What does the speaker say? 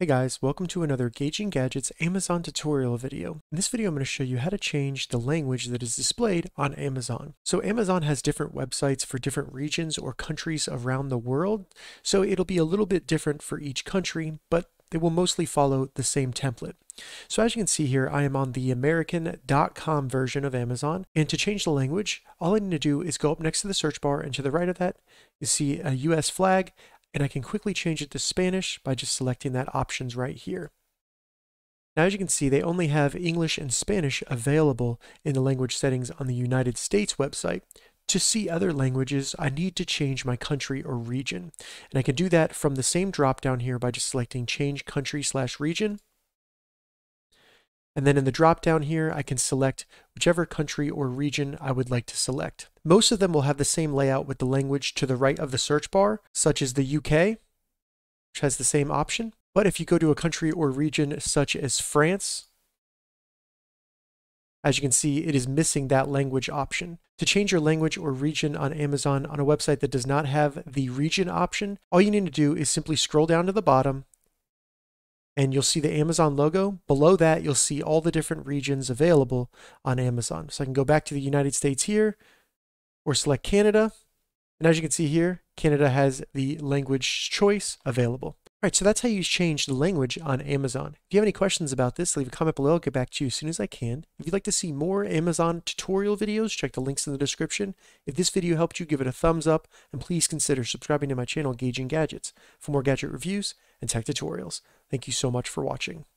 Hey guys, welcome to another Gauging Gadgets Amazon tutorial video. In this video, I'm going to show you how to change the language that is displayed on Amazon. So Amazon has different websites for different regions or countries around the world, so it'll be a little bit different for each country, but they will mostly follow the same template. So as you can see here, I am on the American.com version of Amazon. And to change the language, all I need to do is go up next to the search bar, and to the right of that, you see a US flag. And I can quickly change it to Spanish by just selecting that options right here. Now, as you can see, they only have English and Spanish available in the language settings on the United States website. To see other languages, I need to change my country or region. And I can do that from the same drop down here by just selecting change country / region. And then in the drop down here, I can select whichever country or region I would like to select. Most of them will have the same layout with the language to the right of the search bar, such as the UK, which has the same option. But if you go to a country or region such as France, as you can see, it is missing that language option. To change your language or region on Amazon on a website that does not have the region option, all you need to do is simply scroll down to the bottom, and you'll see the Amazon logo. Below that, you'll see all the different regions available on Amazon. So I can go back to the United States here, or select Canada. And as you can see here, Canada has the language choice available. All right, so that's how you change the language on Amazon. If you have any questions about this, leave a comment below. I'll get back to you as soon as I can. If you'd like to see more Amazon tutorial videos, check the links in the description. If this video helped you, give it a thumbs up, and please consider subscribing to my channel, Gauging Gadgets, for more gadget reviews and tech tutorials. Thank you so much for watching.